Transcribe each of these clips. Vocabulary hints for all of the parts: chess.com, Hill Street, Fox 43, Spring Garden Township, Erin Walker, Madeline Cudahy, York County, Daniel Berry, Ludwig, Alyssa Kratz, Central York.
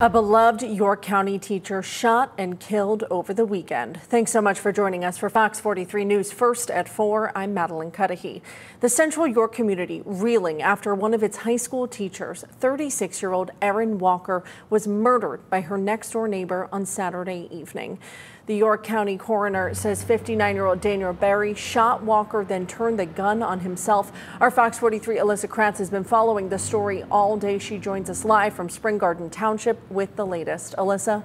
A beloved York County teacher shot and killed over the weekend. Thanks so much for joining us for Fox 43 News First at 4. I'm Madeline Cudahy. The Central York community reeling after one of its high school teachers, 36-year-old Erin Walker, was murdered by her next-door neighbor on Saturday evening. The York County coroner says 59-year-old Daniel Berry shot Walker, then turned the gun on himself. Our Fox 43 Alyssa Kratz has been following the story all day. She joins us live from Spring Garden Township with the latest. Alyssa?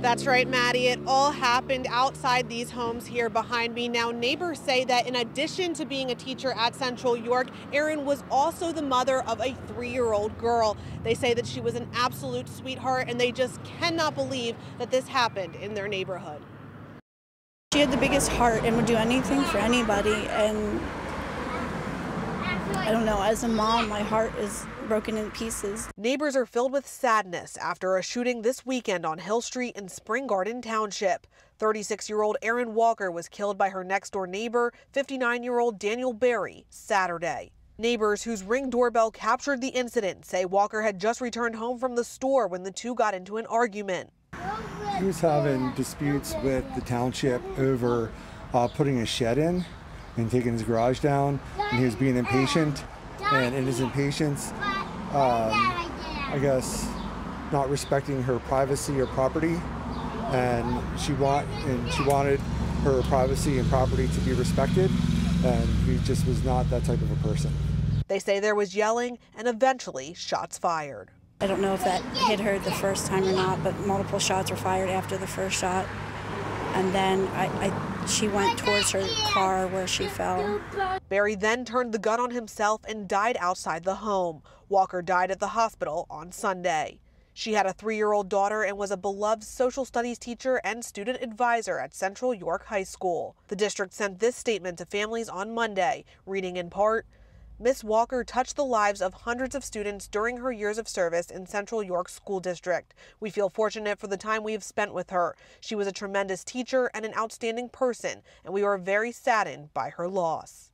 That's right, Maddie. It all happened outside these homes here behind me. Now, neighbors say that in addition to being a teacher at Central York, Erin was also the mother of a 3-year-old girl. They say that she was an absolute sweetheart, and they just cannot believe that this happened in their neighborhood. She had the biggest heart and would do anything for anybody, and I don't know, as a mom, my heart is broken in pieces. Neighbors are filled with sadness after a shooting this weekend on Hill Street in Spring Garden Township. 36-year-old Erin Walker was killed by her next-door neighbor, 59-year-old Daniel Berry, Saturday. Neighbors whose Ring doorbell captured the incident say Walker had just returned home from the store when the two got into an argument. He was having disputes with the township over putting a shed in and taking his garage down, and he was being impatient, and in his impatience, I guess, not respecting her privacy or property, and she wanted her privacy and property to be respected, and he just was not that type of a person. They say there was yelling and eventually shots fired. I don't know if that hit her the first time or not, but multiple shots were fired after the first shot. And then she went towards her car where she fell. Berry then turned the gun on himself and died outside the home. Walker died at the hospital on Sunday. She had a 3-year-old daughter and was a beloved social studies teacher and student advisor at Central York High School. The district sent this statement to families on Monday, reading in part, "Miss Walker touched the lives of hundreds of students during her years of service in Central York School District. We feel fortunate for the time we have spent with her. She was a tremendous teacher and an outstanding person, and we are very saddened by her loss."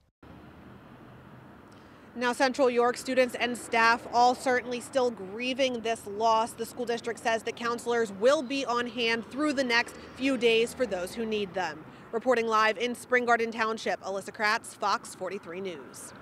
Now, Central York students and staff all certainly still grieving this loss. The school district says the counselors will be on hand through the next few days for those who need them. Reporting live in Spring Garden Township, Alyssa Kratz, Fox 43 News.